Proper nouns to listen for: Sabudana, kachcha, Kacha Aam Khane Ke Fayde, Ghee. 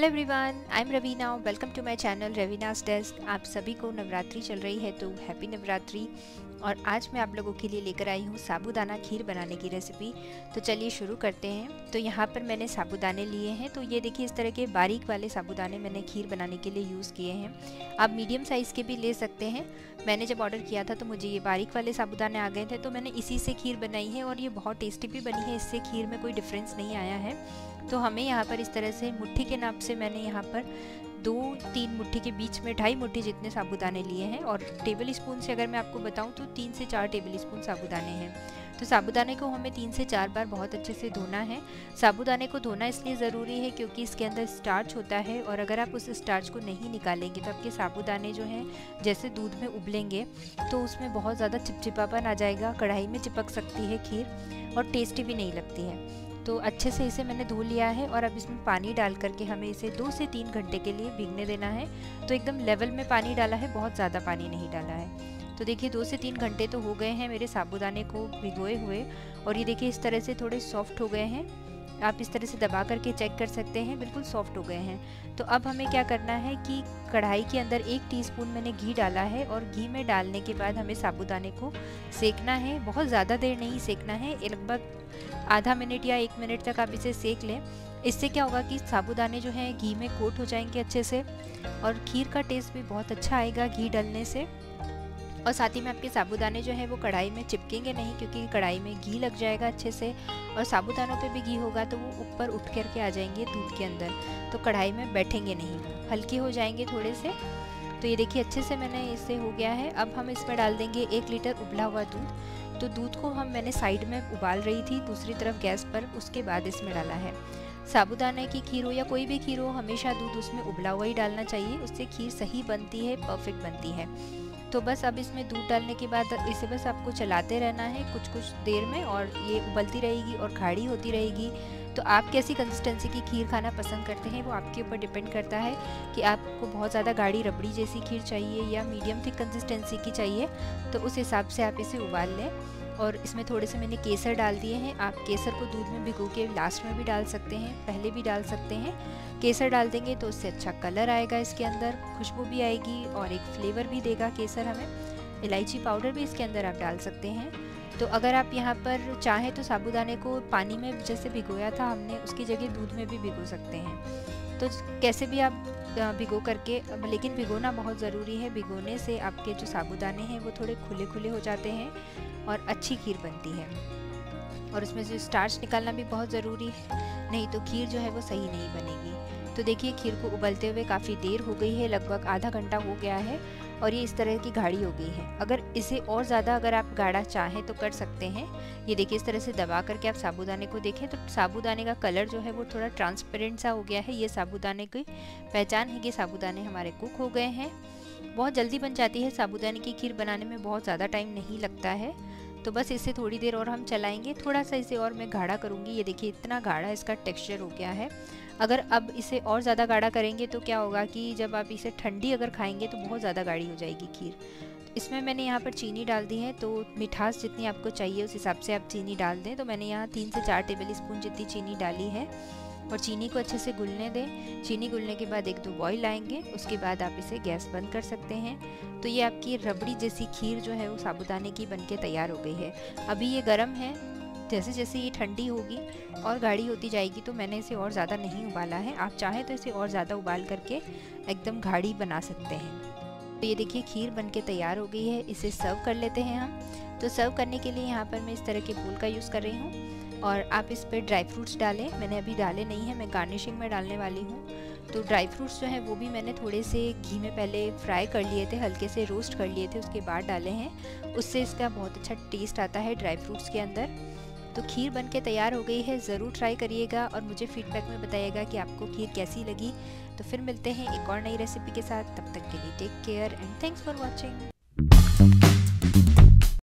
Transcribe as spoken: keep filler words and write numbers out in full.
Hello everyone, I am Raveena. Welcome to my channel Raveena's desk. आप सभी को नवरात्रि चल रही है तो हैप्पी नवरात्रि। और आज मैं आप लोगों के लिए लेकर आई हूँ साबूदाना खीर बनाने की रेसिपी। तो चलिए शुरू करते हैं। तो यहाँ पर मैंने साबूदाने लिए हैं। तो ये देखिए, इस तरह के बारीक वाले साबूदाने मैंने खीर बनाने के लिए यूज़ किए हैं। आप मीडियम साइज़ के भी ले सकते हैं। मैंने जब ऑर्डर किया था तो मुझे ये बारीक वाले साबूदाने आ गए थे, तो मैंने इसी से खीर बनाई है और ये बहुत टेस्टी भी बनी है। इससे खीर में कोई डिफरेंस नहीं आया है। तो हमें यहाँ पर इस तरह से मुट्ठी के नाप से मैंने यहाँ पर दो तीन मुट्ठी के बीच में ढाई मुट्ठी जितने साबूदाने लिए हैं। और टेबल स्पून से अगर मैं आपको बताऊं तो तीन से चार टेबल स्पून साबूदाने हैं। तो साबूदाने को हमें तीन से चार बार बहुत अच्छे से धोना है। साबूदाने को धोना इसलिए ज़रूरी है क्योंकि इसके अंदर स्टार्च होता है, और अगर आप उस स्टार्च को नहीं निकालेंगे तो आपके साबूदाने जो हैं जैसे दूध में उबलेंगे तो उसमें बहुत ज़्यादा चिपचिपापन आ जाएगा। कढ़ाई में चिपक सकती है खीर और टेस्टी भी नहीं लगती है। तो अच्छे से इसे मैंने धो लिया है और अब इसमें पानी डाल करके हमें इसे दो से तीन घंटे के लिए भीगने देना है। तो एकदम लेवल में पानी डाला है, बहुत ज़्यादा पानी नहीं डाला है। तो देखिए दो से तीन घंटे तो हो गए हैं मेरे साबूदाने को भिगोए हुए, और ये देखिए इस तरह से थोड़े सॉफ्ट हो गए हैं। आप इस तरह से दबा करके चेक कर सकते हैं, बिल्कुल सॉफ्ट हो गए हैं। तो अब हमें क्या करना है कि कढ़ाई के अंदर एक टीस्पून मैंने घी डाला है, और घी में डालने के बाद हमें साबूदाने को सेकना है। बहुत ज़्यादा देर नहीं सेकना है, लगभग आधा मिनट या एक मिनट तक आप इसे सेक लें। इससे क्या होगा कि साबूदाने जो हैं घी में कोट हो जाएंगे अच्छे से, और खीर का टेस्ट भी बहुत अच्छा आएगा घी डालने से। और साथ ही में आपके साबूदाने जो है वो कढ़ाई में चिपकेंगे नहीं, क्योंकि कढ़ाई में घी लग जाएगा अच्छे से, और साबूदानों पे भी घी होगा तो वो ऊपर उठ करके आ जाएंगे दूध के अंदर, तो कढ़ाई में बैठेंगे नहीं, हल्के हो जाएंगे थोड़े से। तो ये देखिए अच्छे से मैंने इसे हो गया है। अब हम इसमें डाल देंगे एक लीटर उबला हुआ दूध। तो दूध को हम मैंने साइड में उबाल रही थी दूसरी तरफ गैस पर, उसके बाद इसमें डाला है। साबूदाना की खीर हो या कोई भी खीर हो, हमेशा दूध उसमें उबला हुआ ही डालना चाहिए, उससे खीर सही बनती है, परफेक्ट बनती है। तो बस अब इसमें दूध डालने के बाद इसे बस आपको चलाते रहना है कुछ कुछ देर में, और ये उबलती रहेगी और गाढ़ी होती रहेगी। तो आप कैसी कंसिस्टेंसी की खीर खाना पसंद करते हैं वो आपके ऊपर डिपेंड करता है कि आपको बहुत ज़्यादा गाढ़ी रबड़ी जैसी खीर चाहिए या मीडियम थिक कंसिस्टेंसी की चाहिए। तो उस हिसाब से आप इसे उबाल लें। और इसमें थोड़े से मैंने केसर डाल दिए हैं। आप केसर को दूध में भिगो के लास्ट में भी डाल सकते हैं, पहले भी डाल सकते हैं। केसर डाल देंगे तो उससे अच्छा कलर आएगा, इसके अंदर खुशबू भी आएगी और एक फ्लेवर भी देगा केसर हमें। इलायची पाउडर भी इसके अंदर आप डाल सकते हैं। तो अगर आप यहाँ पर चाहें तो साबूदाने को पानी में जैसे भिगोया था हमने, उसकी जगह दूध में भी भिगो सकते हैं। तो कैसे भी आप भिगो करके, लेकिन भिगोना बहुत ज़रूरी है। भिगोने से आपके जो साबूदाने हैं वो थोड़े खुले खुले हो जाते हैं और अच्छी खीर बनती है। और उसमें से स्टार्च निकालना भी बहुत ज़रूरी है, नहीं तो खीर जो है वो सही नहीं बनेगी। तो देखिए खीर को उबलते हुए काफ़ी देर हो गई है, लगभग आधा घंटा हो गया है, और ये इस तरह की गाढ़ी हो गई है। अगर इसे और ज़्यादा अगर आप गाढ़ा चाहें तो कर सकते हैं। ये देखिए इस तरह से दबा करके आप साबूदाने को देखें तो साबूदाने का कलर जो है वो थोड़ा ट्रांसपेरेंट सा हो गया है। ये साबूदाने की पहचान है कि साबूदाने हमारे कुक हो गए हैं। बहुत जल्दी बन जाती है साबूदाने की खीर, बनाने में बहुत ज़्यादा टाइम नहीं लगता है। तो बस इसे थोड़ी देर और हम चलाएंगे, थोड़ा सा इसे और मैं गाढ़ा करूँगी। ये देखिए इतना गाढ़ा इसका टेक्सचर हो गया है। अगर अब इसे और ज़्यादा गाढ़ा करेंगे तो क्या होगा कि जब आप इसे ठंडी अगर खाएंगे तो बहुत ज़्यादा गाढ़ी हो जाएगी खीर। इसमें मैंने यहाँ पर चीनी डाल दी है, तो मिठास जितनी आपको चाहिए उस हिसाब से आप चीनी डाल दें। तो मैंने यहाँ तीन से चार टेबल स्पून जितनी चीनी डाली है, और चीनी को अच्छे से घुलने दें। चीनी घुलने के बाद एक दो बॉईल आएंगे, उसके बाद आप इसे गैस बंद कर सकते हैं। तो ये आपकी रबड़ी जैसी खीर जो है वो साबूदाने की बनके तैयार हो गई है। अभी ये गर्म है, जैसे जैसे ये ठंडी होगी और गाढ़ी होती जाएगी तो मैंने इसे और ज़्यादा नहीं उबाला है। आप चाहें तो इसे और ज़्यादा उबाल करके एकदम गाढ़ी बना सकते हैं। तो ये देखिए खीर बनके तैयार हो गई है, इसे सर्व कर लेते हैं हम। तो सर्व करने के लिए यहाँ पर मैं इस तरह के बोल का यूज़ कर रही हूँ, और आप इस पर ड्राई फ्रूट्स डालें। मैंने अभी डाले नहीं है, मैं गार्निशिंग में डालने वाली हूँ। तो ड्राई फ्रूट्स जो हैं वो भी मैंने थोड़े से घी में पहले फ्राई कर लिए थे, हल्के से रोस्ट कर लिए थे, उसके बाद डाले हैं। उससे इसका बहुत अच्छा टेस्ट आता है ड्राई फ्रूट्स के अंदर। तो खीर बनके तैयार हो गई है, ज़रूर ट्राई करिएगा और मुझे फीडबैक में बताइएगा कि आपको खीर कैसी लगी। तो फिर मिलते हैं एक और नई रेसिपी के साथ, तब तक के लिए take care and thanks for watching.